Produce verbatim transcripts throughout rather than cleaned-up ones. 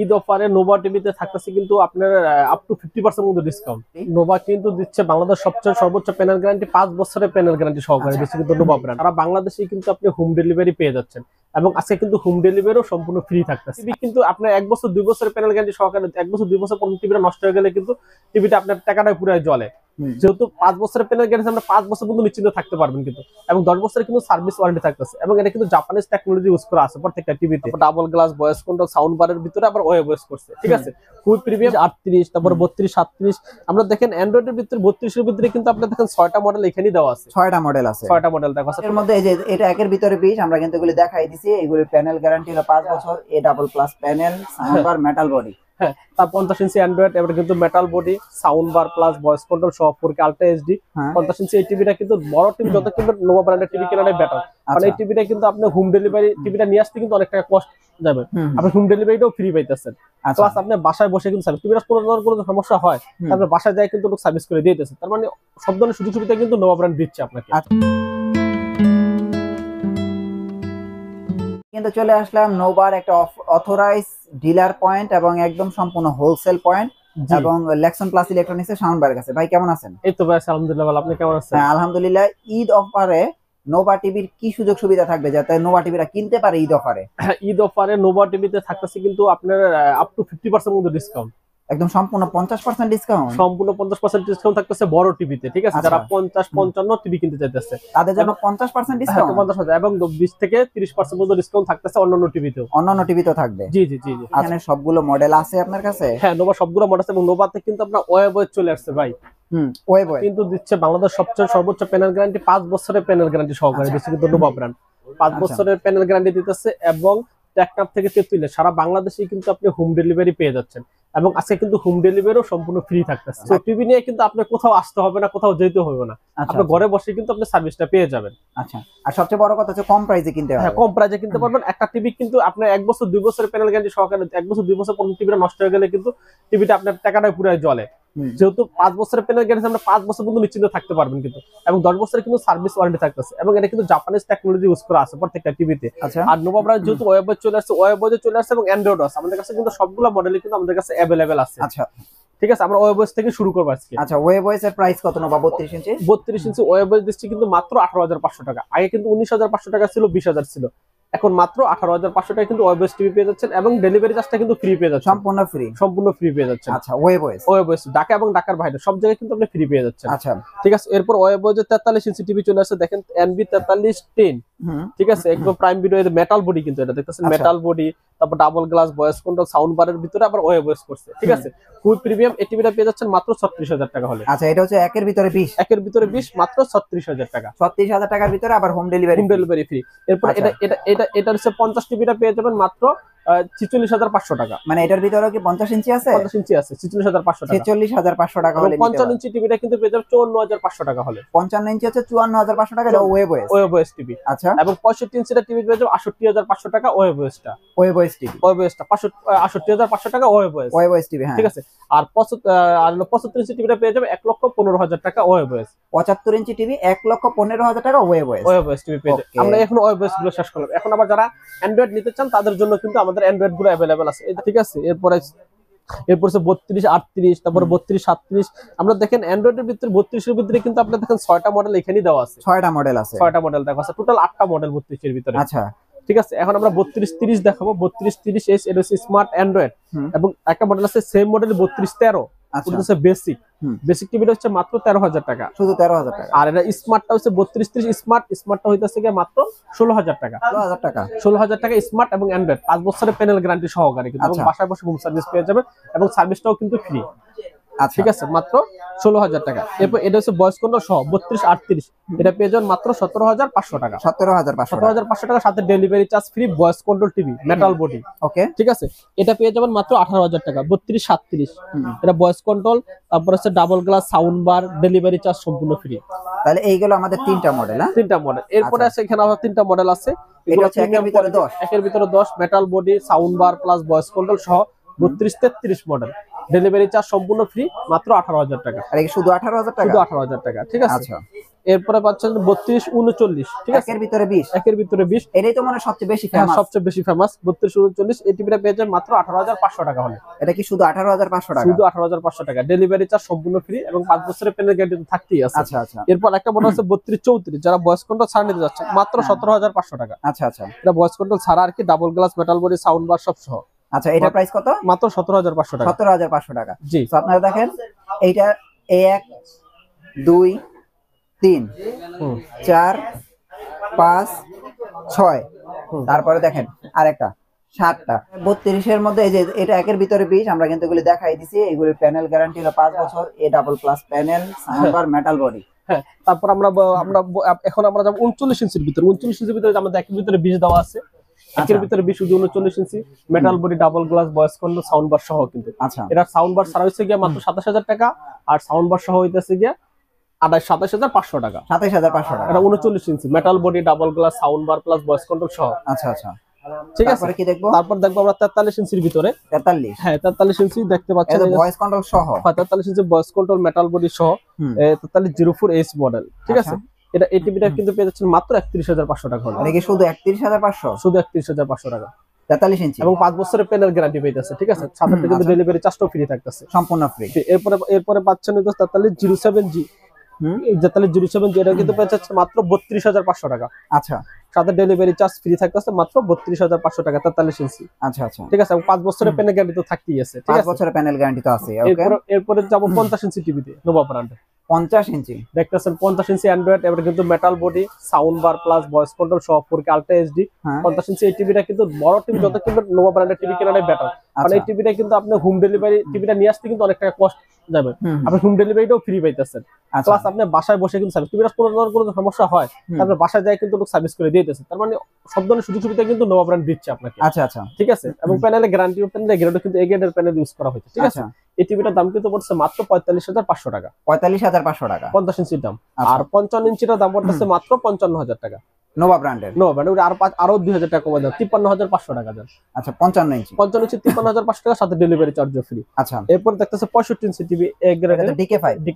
ঈদ অফারে নোভা টিভিতে থাকতেছে কিন্তু আপনার আপ টু পঞ্চাশ পার্সেন্ট মতো ডিসকাউন্ট। নোভা কিন্তু দিচ্ছে বাংলাদেশ সবচেয়ে সর্বোচ্চ প্যানেল গ্যারান্টি, পাঁচ বছরের প্যানেল গ্যারান্টি সহকারে দিচ্ছে কিন্তু নোভা ব্র্যান্ড। আর বাংলাদেশে কিন্তু আপনি হোম ডেলিভারি পেয়ে যাচ্ছেন এবং আজকে কিন্তু হোম ডেলিভারিও সম্পূর্ণ ফ্রি থাকতেছে। টিভি কিন্তু আপনার এক বছর দুই বছরের প্যানেল গ্যারান্টি সহকারে, এক বছর দুই বছর পর টিভিটা নষ্ট হয়ে গেলে কিন্তু টিভিটা আপনার টাকাটা পুরো জ্বলে। যেহেতু পাঁচ বছরের প্যানেল গ্যারান্টি আমরা পাঁচ বছর পর্যন্ত নিশ্চিন্ত থাকতে পারবেন কিন্তু, এবং দশ বছরের কিন্তু সার্ভিস ওয়ারেন্টি থাকতেছে এবং এটা কিন্তু জাপানিজ টেকনোলজি ইউজ করা আছে প্রত্যেকটা টিভিতে। Double glass voice control, sound বারের ভিতরে আবার ওয়ে ভয়েস করছে, ঠিক আছে। খুবই প্রিমিয়াম আটত্রিশ, তারপর বত্রিশ, সাতত্রিশ। আমরা দেখেন অ্যান্ড্রয়েডের ভিতরে বত্রিশ এর ভিতরে কিন্তু আপনারা দেখেন ছয়টা মডেল এখানেই দেওয়া আছে, ছয়টা মডেল আছে, ছয়টা মডেল দেখা আছে। এর মধ্যে এই যে এটা একের ভিতরে বিশ, আমরা কিন্তু এগুলো দেখাই দিছি। এগুলো প্যানেল গ্যারান্টি হলো পাঁচ বছর, A double plus panel, sound bar, metal body. হ্যাঁ, তার পঞ্চাশ ইঞ্চি অ্যান্ড্রয়েড, এবার কিন্তু metal body, sound bar plus voice control সহ ফোর কে আলট্রা এইচডি। পঞ্চাশ ইঞ্চি এই টিভিটা কিন্তু বড় টিভি, যত কিন্তু নোভা ব্র্যান্ডের টিভি কেনাটাই বেটার, কারণ এই টিভিটা কিন্তু আপনি হোম ডেলিভারি, টিভিটা নিয়ে আসতে কিন্তু অনেক টাকা কষ্ট যাবে, আপনি হোম ডেলিভারিটাও ফ্রি পাইতেছেন। প্লাস আপনি বাসায় বসে কিন্তু সার্ভিস, টিভিটা কোনো ধরনের কোনো সমস্যা হয় আপনি বাসায় যায় কিন্তু লোক সার্ভিস করে দিয়ে দিতেছে। তার মানে সব ধরনের সুযোগ সুবিধা কিন্তু নোভা ব্র্যান্ড দিচ্ছে আপনাকে। কিন্তু চলে আসলাম নোভার একটা অথরাইজড ডিলার পয়েন্ট এবং একদম সম্পূর্ণ হোলসেল পয়েন্ট এবং লেক্সন প্লাস ইলেকট্রনিক্সের সাউন্ড বার কাছে। ভাই কেমন আছেন? এই তো ভাই আলহামদুলিল্লাহ ভালো, আপনি কেমন আছেন? আলহামদুলিল্লাহ। ঈদ অফারে নোভা টিভির কি সুযোগ সুবিধা থাকবে যাতে নোভা টিভিরা কিনতে পারে ঈদ অফারে? ঈদ অফারে নোভা টিভিতে থাকতেছে কিন্তু আপনার আপ টু পঞ্চাশ পার্সেন্ট মতো ডিসকাউন্ট, একদম সম্পূর্ণ পঞ্চাশ পার্সেন্ট ডিসকাউন্ট, সম্পূর্ণ পঞ্চাশ পার্সেন্ট ডিসকাউন্ট থাকতেছে বড় টিভিতে, ঠিক আছে। যারা পঞ্চাশ পঞ্চান্ন টিভি কিনতে চাইতেছে তাদের জন্য পঞ্চাশ পার্সেন্ট ডিসকাউন্ট, পঞ্চাশ পার্সেন্ট এবং বিশ থেকে ত্রিশ পার্সেন্ট মতো ডিসকাউন্ট থাকতেছে অন্যান্য টিভিতেও, অন্যান্য টিভিতেও থাকবে। জি জি জি। এখানে সবগুলো মডেল আছে আপনার কাছে? হ্যাঁ, নোভা সবগুলো মডেল আছে এবং নোভাতে কিন্তু আপনার ওয়াইবয় চলে আসছে ভাই। হুম, ওয়াইবয় কিন্তু দিচ্ছে বাংলাদেশ সবচেয়ে সর্বোচ্চ প্যানেল গ্যারান্টি, পাঁচ বছরের প্যানেল গ্যারান্টি সহকারে দিচ্ছে কিন্তু নোভা ব্র্যান্ড। পাঁচ বছরের প্যানেল গ্যারান্টি দিতেছে এবং টেকনাফ থেকে তেতুলিয়া সারা বাংলাদেশে কিন্তু আপনি হোম ডেলিভারি পেয়ে যাচ্ছেন এবং আজকে কিন্তু হোম ডেলিভারিও সম্পূর্ণ ফ্রি থাকতেছে। তো টিভি নিয়ে কিন্তু আপনি কোথাও আসতে হবে না, কোথাও যেতে হবে না, আপনি ঘরে বসে কিন্তু আপনি সার্ভিসটা পেয়ে যাবেন। আচ্ছা, আর সবচেয়ে বড় কথা হচ্ছে কম প্রাইসে কিনতে হবে। হ্যাঁ, কম প্রাইসে কিনতে পারবেন একটা টিভি কিন্তু আপনি এক বছর দুই বছরের প্যানেল গ্যারান্টি সহকারে, এক বছর দুই বছর পর টিভিটা নষ্ট হয়ে গেলে কিন্তু টিভিটা আপনার টাকাটাই পুরো জ্বলে। যেহেতু পাঁচ বছরের প্যানেল গ্যারান্টি আমরা পাঁচ বছর পর্যন্ত নিশ্চিন্ত থাকতে পারবেন কিন্তু, এবং দশ বছরের কিন্তু সার্ভিস ওয়ারেন্টি থাকতেছে এবং এটা কিন্তু জাপানিজ টেকনোলজি ইউজ করা আছে প্রত্যেকটা টিভিতে। আর নোভা ব্র্যান্ড যেহেতু ওয়েব চলে আসছে, ওয়েব চলে আসছে এবং অ্যান্ড্রয়েড আছে আমাদের কাছে, কিন্তু সবগুলো মডেলই কিন্তু আমাদের কাছে অ্যাভেলেবেল আছে। আচ্ছা, ঠিক আছে, আমরা ওয়েব থেকে শুরু করব আজকে। আচ্ছা, ওয়েব এর প্রাইস কত নোভা? বত্রিশ ইঞ্চি, বত্রিশ ইঞ্চি ওয়েব দিচ্ছি কিন্তু মাত্র আঠারো হাজার পাঁচশো টাকা। আগে কিন্তু উনিশ হাজার পাঁচশো টাকা ছিল, বিশ হাজার ছিল, এখন মাত্র আঠারো হাজার পাঁচশো টাকা কিন্তু ওয়েবস টিভি পেয়ে যাচ্ছেন এবং ডেলিভারি চার্জটা কিন্তু ফ্রি পেয়ে যাচ্ছেন, সম্পূর্ণ ফ্রি, সম্পূর্ণ ফ্রি পেয়ে যাচ্ছেন। আচ্ছা, ওয়েবস ওয়েবস ঢাকা এবং ঢাকার বাইরে সব জায়গায় কিন্তু আপনি ফ্রি পেয়ে যাচ্ছেন। আচ্ছা, ঠিক আছে। এরপর ওয়েবস তেতাল্লিশ ইঞ্চি টিভি চলে আসে, দেখেন এনবি তেতাল্লিশ টেন, ঠিক আছে, একদম প্রাইম ভিডিও, এর মেটাল বডি কিন্তু এটা দেখতেছেন, মেটাল বডি, তারপর double glass voice control, sound বারের ভিতরে আবার ওয়ে ভয়েস করছে, ঠিক আছে। খুব প্রিমিয়াম এই টিভিটা পেয়ে যাচ্ছেন মাত্র ছত্রিশ হাজার টাকা হলে। আচ্ছা, এটা হচ্ছে একের ভিতরে বিশ, একের ভিতরে বিশ মাত্র ছত্রিশ হাজার টাকা, ছত্রিশ হাজার টাকার ভিতরে আবার home delivery, home delivery free. এরপর এটা এটা এটা এটা হচ্ছে পঞ্চাশ টিভিটা পেয়ে যাবেন মাত্র ছেচল্লিশ হাজার পাঁচশো টাকা। মানে এটার ভিতরেও কি পঞ্চাশ ইঞ্চি আছে? পঞ্চাশ ইঞ্চি আছে, ছেচল্লিশ হাজার পাঁচশো টাকা, ছেচল্লিশ হাজার পাঁচশো টাকা হলে। পঞ্চান্ন ইঞ্চি টিভিটা কিন্তু পেয়ে যাবেন চুয়ান্ন হাজার পাঁচশো টাকা হলে, পঞ্চান্ন ইঞ্চি আছে চুয়ান্ন হাজার পাঁচশো টাকা, এটা ওয়েবস ওয়েবস টিভি। আচ্ছা, এবং পঁয়ষট্টি ইঞ্চিটা টিভি পেয়ে যাবেন আটষট্টি হাজার পাঁচশো টাকা, ওয়েবসটা ওয়েবস টিভি, ওয়েবসটা আটষট্টি হাজার পাঁচশো টাকা ওয়েবস ওয়েবস টিভি, হ্যাঁ, ঠিক আছে। আর পঁচাত্তর ইঞ্চি টিভিটা পেয়ে যাবেন এক লক্ষ পনেরো হাজার টাকা ওয়েবস, পঁচাত্তর ইঞ্চি টিভি এক লক্ষ পনেরো হাজার টাকা ওয়েবস ওয়েবস টিভি পেয়ে যাবেন। আমরা এখন ওয়েবস গুলো শেষ করলাম, এখন আবার যারা অ্যান্ড্রয়েড নিতে চান তাদের জন্য কিন্তু আমাদের অ্যান্ড্রয়েড গুলো अवेलेबल আছে, ঠিক আছে। এরপর এরপর সে বত্রিশ আটত্রিশ, তারপর বত্রিশ সাতত্রিশ। আমরা দেখেন অ্যান্ড্রয়েডের ভিতরে বত্রিশ এর ভিতরে কিন্তু আপনারা দেখেন ছয়টা মডেল এখানেই দেওয়া আছে, ছয়টা মডেল আছে, ছয়টা মডেল দেখা আছে, টোটাল আটটা মডেল বত্রিশ এর ভিতরে। আচ্ছা, ঠিক আছে। এখন আমরা বত্রিশ ত্রিশ দেখাবো, বত্রিশ ত্রিশ এস এর স্মার্ট অ্যান্ড্রয়েড এবং একটা মডেল আছে সেম মডেল বত্রিশ তেরো, আচ্ছা, এটা হচ্ছে বেসিক। বেসিক টিভিটা হচ্ছে মাত্র তেরো হাজার টাকা, শুধু তেরো হাজার টাকা। আর এটা স্মার্টটা হচ্ছে বত্রিশ ত্রিশ স্মার্ট, স্মার্টটা হইতাছে কি মাত্র ষোলো হাজার টাকা, ষোলো হাজার টাকা, ষোলো হাজার টাকা স্মার্ট এবং অ্যান্ড্রয়েড, পাঁচ বছরের প্যানেল গ্যারান্টি সহকারে কিন্তু এবং বাসায় বসে হোম সার্ভিস পেয়ে যাবেন এবং সার্ভিসটাও কিন্তু ফ্রি। আচ্ছা, ঠিক আছে, মাত্র ষোলো হাজার টাকা। এরপর এটা হচ্ছে বয়স কন্ট্রোল সহ বত্রিশ আটত্রিশ, এটা পেয়ে যাবেন মাত্র সতেরো হাজার পাঁচশো টাকা, সতেরো হাজার পাঁচশো টাকা, সাথে delivery charge free, voice control TV, metal body, okay, ঠিক আছে। এটা পেয়ে যাবেন মাত্র আঠারো হাজার টাকা, বত্রিশ সাতত্রিশ, এটা বয়স কন্ট্রোল, তারপর হচ্ছে double glass, sound bar, delivery charge সম্পূর্ণ ফ্রি। তাহলে এই গেল আমাদের তিনটা মডেল, হ্যাঁ, তিনটা মডেল। এরপর আছে এখানে আবার তিনটা মডেল আছে, এটা হচ্ছে একের ভিতরে দশ, একের ভিতরে দশ, metal body, sound bar plus voice control সহ বত্রিশ তেত্রিশ মডেল, ডেলিভারি চার্জ সম্পূর্ণ ফ্রি মাত্র আঠারো হাজার টাকা, আর শুধু আঠারো হাজার টাকা, শুধু আঠারো হাজার টাকা, ঠিক আছে। এরপরে পাচ্ছেন বত্রিশ উনচল্লিশ, ঠিক আছে, এর ভিতরে বিশ, একের ভিতরে বিশ, এটাই তো মানে সবচেয়ে বেশি ফেমাস, সবচেয়ে বেশি ফেমাস বত্রিশ উনচল্লিশ। এই টিভিটা পেয়ে যাবেন মাত্র আঠারো হাজার পাঁচশো টাকা হলে। এটা কি শুধু আঠারো হাজার পাঁচশো টাকা? শুধু আঠারো হাজার পাঁচশো টাকা, ডেলিভারি চার্জ সম্পূর্ণ ফ্রি এবং পাঁচ বছরের প্যানেল গ্যারান্টি তো থাকতেই আছে। আচ্ছা আচ্ছা। এরপর একটা মডেল আছে বত্রিশ চৌত্রিশ, যারা বয়েস কন্ট্রোল ছাড়া নিতে যাচ্ছে মাত্র সতেরো হাজার পাঁচশো টাকা। আচ্ছা আচ্ছা। এটা বয়েস কন্ট্রোল ছাড়া আর কি, double glass, metal body, sound bar সব সহ। আচ্ছা, এটা প্রাইস কত? মাত্র সতেরো হাজার পাঁচশো টাকা। সতেরো হাজার পাঁচশো টাকা। জি। তো আপনারা দেখেন এইটা এক দুই তিন চার পাঁচ ছয়, তারপরে দেখেন আরেকটা সাতটা বত্রিশ এর মধ্যে। এই যে এটা একের ভিতরে বিশ, আমরা কিন্তু এগুলি দেখাই দিছি। এগুলির প্যানেল গ্যারান্টি হলো পাঁচ বছর, A double plus panel, soundbar, metal body. হ্যাঁ, তারপর আমরা আমরা এখন আমরা যাব উনচল্লিশ ইঞ্চির ভিতরে। উনচল্লিশ ইঞ্চির ভিতরে আমাদের একের ভিতরে বিশ দেওয়া আছে। একের ভিতরে বিশ, শুধু উনচল্লিশ inch, metal body, double glass, voice control, sound bar সহ। কিন্তু এটা সাউন্ড বার ছাড়া হচ্ছে গিয়ে মাত্র সাতাশ হাজার টাকা, আর সাউন্ড বার সহ হইতেছে গিয়ে সাতাশ হাজার পাঁচশো টাকা। সাতাশ হাজার পাঁচশো টাকা। এটা উনচল্লিশ inch, metal body, double glass, sound bar plus voice control সহ। আচ্ছা আচ্ছা, ঠিক আছে। তারপর কি দেখবো? তারপর দেখবো আমরা তেতাল্লিশ ইঞ্চির ভিতরে। তেতাল্লিশ, হ্যাঁ তেতাল্লিশ ইঞ্চি দেখতে পাচ্ছেন, ভয়েস কন্ট্রোল সহ। হ্যাঁ, তেতাল্লিশ inch voice control, metal body সহ, তেতাল্লিশ জিরো ফোর এস মডেল, ঠিক আছে। এটা এই টিভিটা কিন্তু পেয়ে যাচ্ছেন মাত্র একত্রিশ হাজার পাঁচশো টাকা হলো। মানে কি শুধু একত্রিশ হাজার পাঁচশো? শুধু একত্রিশ হাজার পাঁচশো টাকা, তেতাল্লিশ ইঞ্চি এবং পাঁচ বছরের প্যানেল গ্যারান্টি পেয়েছে, ঠিক আছে। সাথে কিন্তু ডেলিভারি চার্জও ফ্রি থাকতেছে, সম্পূর্ণ ফ্রি। এরপরে এরপরে পাচ্ছেন তেতাল্লিশ জিরো সেভেন জি। হুম, তেতাল্লিশ জিরো সেভেন জি এটা কিন্তু পেয়ে যাচ্ছে মাত্র বত্রিশ হাজার পাঁচশো টাকা। আচ্ছা, সাথে ডেলিভারি চার্জ ফ্রি থাকতেছে মাত্র বত্রিশ হাজার পাঁচশো টাকা, তেতাল্লিশ ইঞ্চি। আচ্ছা আচ্ছা, ঠিক আছে। পাঁচ বছরের প্যানেল গ্যারান্টি তো থাকতেই আছে, ঠিক আছে, পাঁচ বছরের প্যানেল গ্যারান্টি তো আছে। ওকে, এরপরে যাব পঞ্চাশ ইঞ্চি টিভিতে, নোভা ব্র্যান্ড। পঞ্চাশ ইঞ্চি দেখতেছেন, পঞ্চাশ ইঞ্চি অ্যান্ড্রয়েড, এবার কিন্তু metal body, sound bar plus voice control সহ, ফোর কে আলট্রা এইচডি। পঞ্চাশ ইঞ্চি এই টিভিটা কিন্তু বড় টিভি, যত কিন্তু নোভা ব্র্যান্ডের টিভি কেনাটাই বেটার। কারণ এই টিভিটা কিন্তু আপনি হোম ডেলিভারি, টিভিটা নিয়ে আসতে কিন্তু অনেক টাকা কষ্ট যাবে, আপনি হোম ডেলিভারিটাও ফ্রি পাইতেছেন, প্লাস আপনি বাসায় বসে কিন্তু সার্ভিস। টিভিটা কোনো ধরনের কোনো সমস্যা হয় তারপরে বাসায় যায় কিন্তু লোক সার্ভিস করে দিয়ে দিতেছে। তার মানে সব ধরনের সুযোগ সুবিধা কিন্তু নোভা ব্র্যান্ড দিচ্ছে আপনাকে। আচ্ছা আচ্ছা, ঠিক আছে। এবং প্যানেলে গ্যারান্টি, প্যানেলে গ্যারান্টি কিন্তু এগেডের প্যানেল ইউজ করা হয়েছে, ঠিক আছে। এই টিভিটার দাম কিন্তু পড়ছে মাত্র পঁয়তাল্লিশ হাজার পাঁচশো টাকা। পঁয়তাল্লিশ হাজার পাঁচশো টাকা পঞ্চাশ ইঞ্চির দাম। আর পঞ্চান্ন ইঞ্চির দাম পড়ছে মাত্র পঞ্চান্ন হাজার টাকা, নোভা ব্র্যান্ডের। নোভা ব্র্যান্ডের আর পাঁচ আরো দুই হাজার টাকা কমে দাও, তিপ্পান্ন হাজার পাঁচশো টাকা দাম। আচ্ছা, পঞ্চান্ন ইঞ্চি, পঞ্চান্ন ইঞ্চি তিপ্পান্ন হাজার পাঁচশো টাকা, সাথে ডেলিভারি চার্জ ফ্রি। আচ্ছা, এরপর দেখতেছে পঁয়ষট্টি ইঞ্চি টিভি, এক গ্রেডের ডি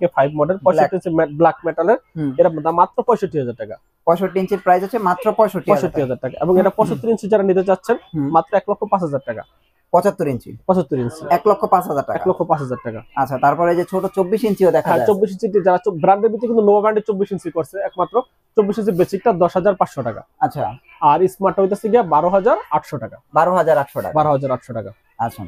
কে ফাইভ মডেল, পঁয়ষট্টি ইঞ্চি ব্ল্যাক মেটালের। এর দাম মাত্র পঁয়ষট্টি হাজার টাকা। পঁয়ষট্টি ইঞ্চির প্রাইস আছে মাত্র পঁয়ষট্টি হাজার টাকা। এবং এটা পঁয়ষট্টি ইঞ্চি যারা নিতে চাচ্ছেন মাত্র এক লক্ষ পাঁচ হাজার টাকা। পঁচাত্তর ইঞ্চি, পঁচাত্তর ইঞ্চি এক লক্ষ পাঁচ হাজার টাকা, এক লক্ষ পাঁচ হাজার টাকা। আচ্ছা, তারপরে যে ছোট চব্বিশ ইঞ্চিও দেখা যায়, চব্বিশ ইঞ্চি যারা ব্র্যান্ডের ভিতরে কিন্তু নোভা ব্র্যান্ডের চব্বিশ ইঞ্চি করছে একমাত্র। চব্বিশ ইঞ্চি বেসিকটা দশ হাজার পাঁচশো টাকা। আচ্ছা, আর স্মার্টটা হইতাছে গিয়া বারো হাজার আটশো টাকা। বারো হাজার আটশো টাকা, বারো হাজার আটশো টাকা। আচ্ছা,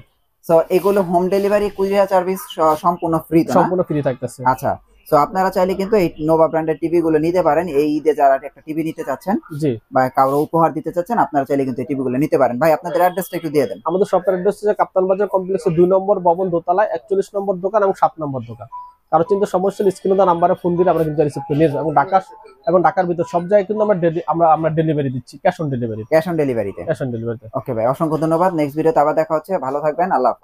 সো এগুলো হোম ডেলিভারি, কুরিয়ার সার্ভিস সম্পূর্ণ ফ্রি, সম্পূর্ণ ফ্রি থাকতেছে। আচ্ছা, সো আপনারা চাইলে কিন্তু এই নোভা ব্র্যান্ডের টিভি গুলো নিতে পারেন। এই ঈদে যারা একটা টিভি নিতে চাচ্ছেন, জি, বা কারো উপহার দিতে চাচ্ছেন, আপনারা চাইলে কিন্তু এই টিভি গুলো নিতে পারেন। ভাই, আপনাদের অ্যাড্রেসটা একটু দিয়ে দেন। আমাদের শপের অ্যাড্রেস হচ্ছে কাপ্তান বাজার কমপ্লেক্সের দুই নম্বর ভবন, দোতলায় একচল্লিশ নম্বর দোকান এবং সাত নম্বর দোকান। কারো চিন্তা সমস্যা হলে স্ক্রিনে দেওয়া নাম্বারে ফোন দিলে আমরা কিন্তু রিসিভ করে নিয়ে যাবো। এবং ঢাকা এবং ঢাকার ভিতর সব জায়গায় কিন্তু আমরা আমরা আমরা ডেলিভারি দিচ্ছি, cash on delivery, cash on ডেলিভারিতে, ক্যাশ অন ডেলিভারিতে। ওকে ভাই, অসংখ্য ধন্যবাদ। নেক্সট ভিডিওতে আবার দেখা হচ্ছে। ভালো থাকবেন, আল্লাহ হাফেজ।